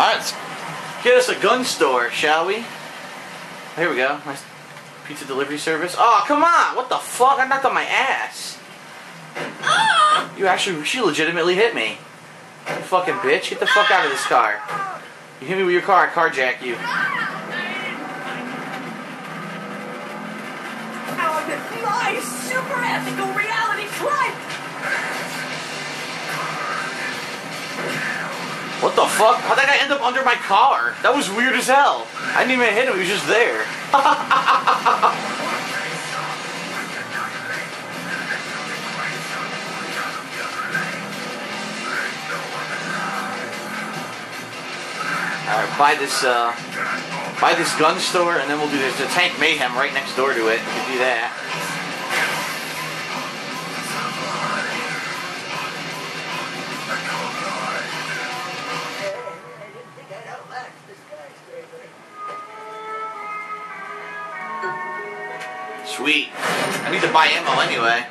Alright, let's get us a gun store, shall we? Here we go. Nice pizza delivery service. Oh, come on! What the fuck? I knocked on my ass. You actually, she legitimately hit me. You fucking bitch. Get the fuck out of this car. You hit me with your car, I carjack you. Out of my super ethical reality crime! What the fuck? How'd that guy end up under my car? That was weird as hell. I didn't even hit him, he was just there. Alright, buy this gun store, and then we'll do this. There's a Tank Mayhem right next door to it. We can do that. Sweet. I need to buy ammo anyway.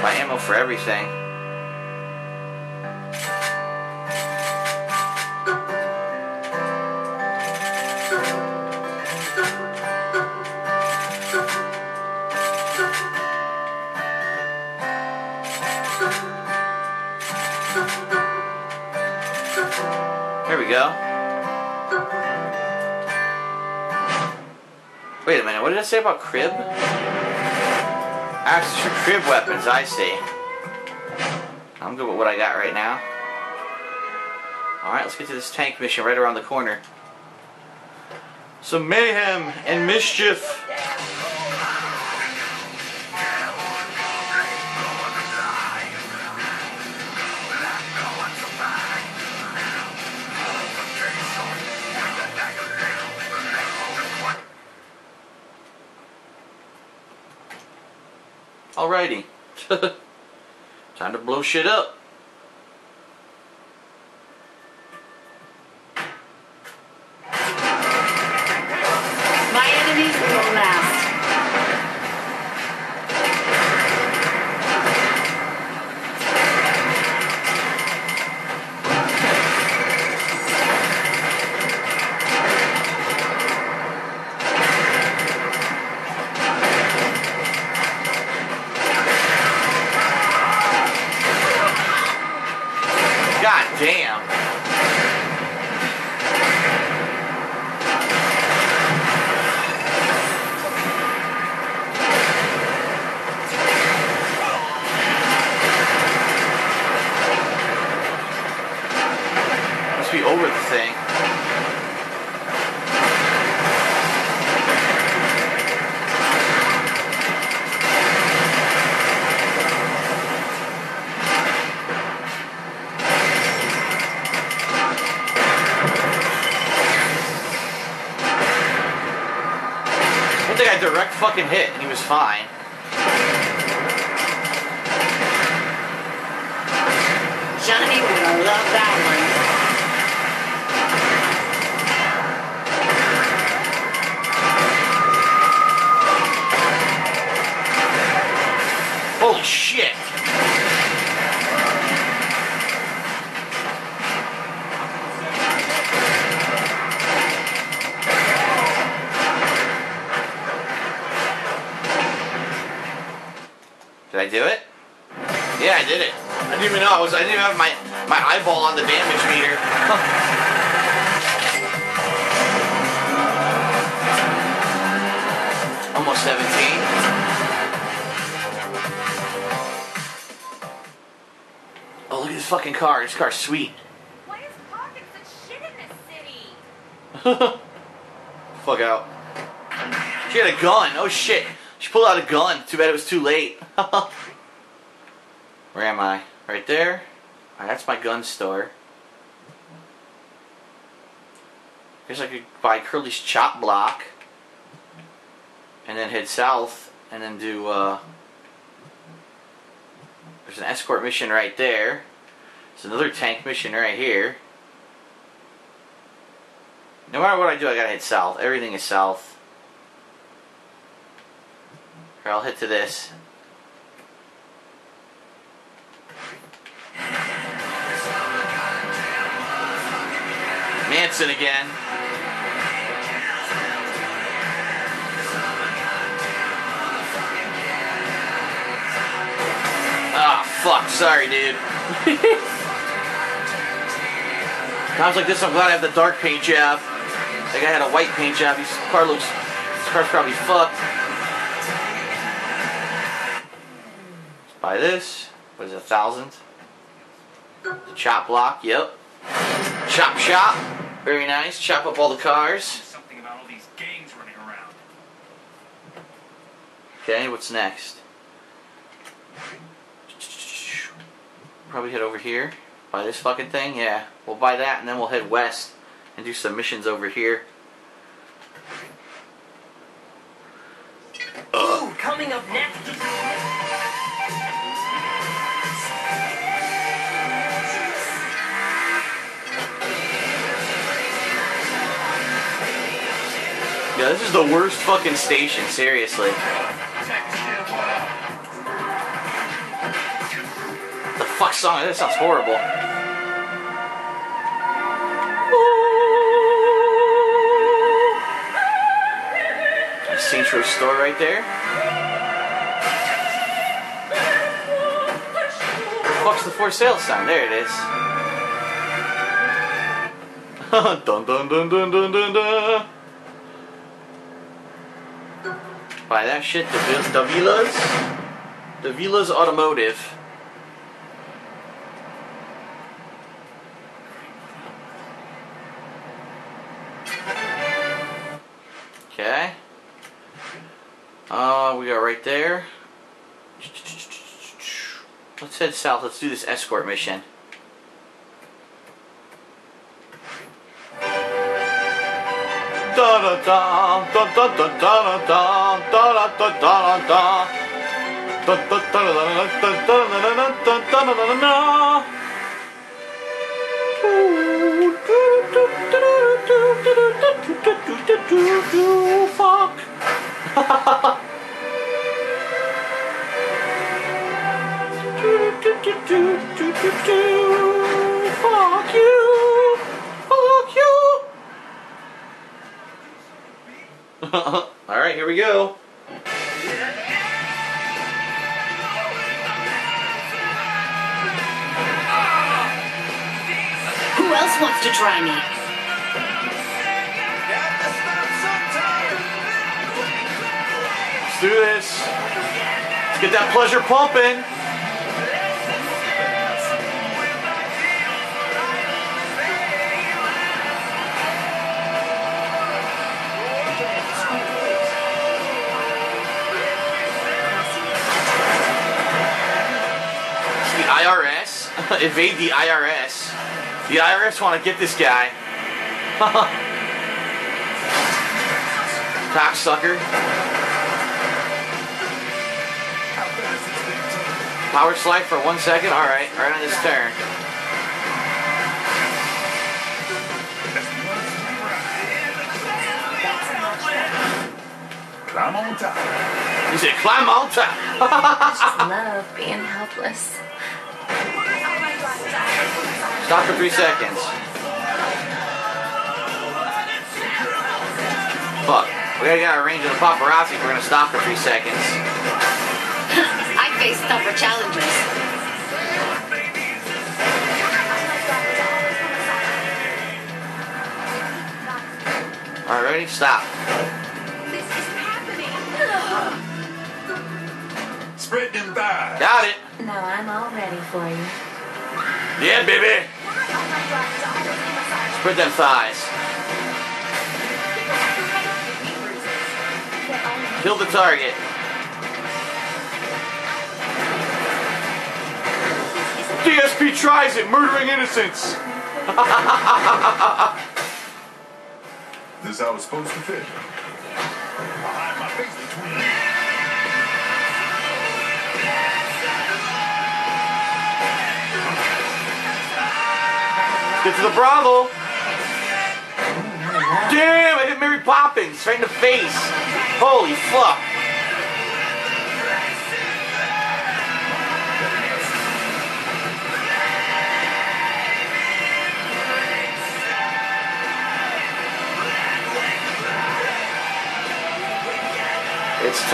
Buy ammo for everything. Here we go. Wait a minute, what did I say about crib? That's for crib weapons, I see. I'm good with what I got right now. Alright, let's get to this tank mission right around the corner. Some mayhem and mischief. Alrighty. Time to blow shit up. My enemies will damn. Must be over the thing. I direct fucking hit and he was fine. Johnny would have loved that one. Holy shit! Did I do it? Yeah, I did it. I didn't even know I didn't even have my eyeball on the damage meter. Almost 17. Oh, look at this fucking car. This car's sweet. Why is politics such shit in this city? Fuck out. She had a gun. Oh shit. She pulled out a gun. Too bad it was too late. Where am I? Right there? Alright, that's my gun store. Guess I could buy Curly's Chop Block. And then head south. And then do, there's an escort mission right there. There's another tank mission right here. No matter what I do, I gotta head south. Everything is south. Here, I'll hit to this. Manson again. Ah, fuck. Sorry, dude. Times like this, I'm glad I have the dark paint job. Like I had a white paint job. This car looks. This car's probably fucked. Let's buy this. What is it, 1,000? The chop block. Yep. Chop shop. Very nice. Chop up all the cars. Something about all these gangs running around. Okay, what's next? Probably head over here. Buy this fucking thing? Yeah. We'll buy that and then we'll head west and do some missions over here. Ooh, coming up next. Yeah, this is the worst fucking station, seriously. The fuck song is this? Sounds horrible. Centro store right there. What's the for sale sign? There it is. Dun dun dun dun dun dun dun. Buy that shit, DarkSydePhil's Automotive. Okay. We got right there. Let's head south. Let's do this escort mission. Da da da da da da da da da da da da. Fuck. Fuck you! Fuck you! Alright, here we go. Who else wants to try me? Let's do this. Let's get that pleasure pumping. IRS. Evade the IRS. The IRS want to get this guy. Cocksucker. Power slide for 1 second. Alright, right on this turn. Climb on top. You said climb on top. I just love being helpless. Stop for 3 seconds. Fuck. We gotta get out of range of the paparazzi if we're gonna stop for 3 seconds. I face tougher challenges. Alright, ready? Stop. This is happening. Spread them thighs. Got it. No, I'm all ready for you. Yeah, baby! Spread them thighs. Kill the target. DSP tries it, murdering innocents! This is how it's supposed to fit. Behind my face between. Get to the brothel. Damn, I hit Mary Poppins right in the face. Holy fuck.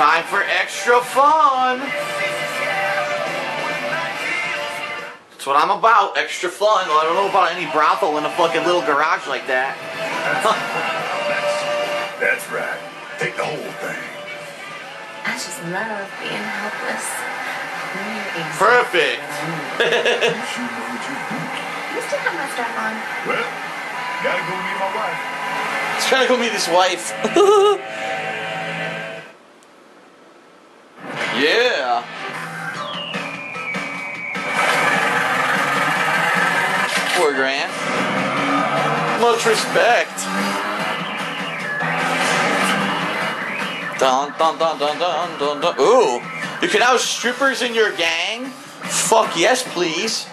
Time for extra fun! That's what I'm about, extra fun. Well, I don't know about any brothel in a fucking little garage like that. That's right. Take the whole thing. I just love being helpless. Perfect! You still have my strap on. Well, gotta go meet my wife. He's trying to go meet his wife. Yeah. $4 grand. Much respect. Dun dun dun dun dun dun dun. Ooh, you can house strippers in your gang? Fuck yes, please.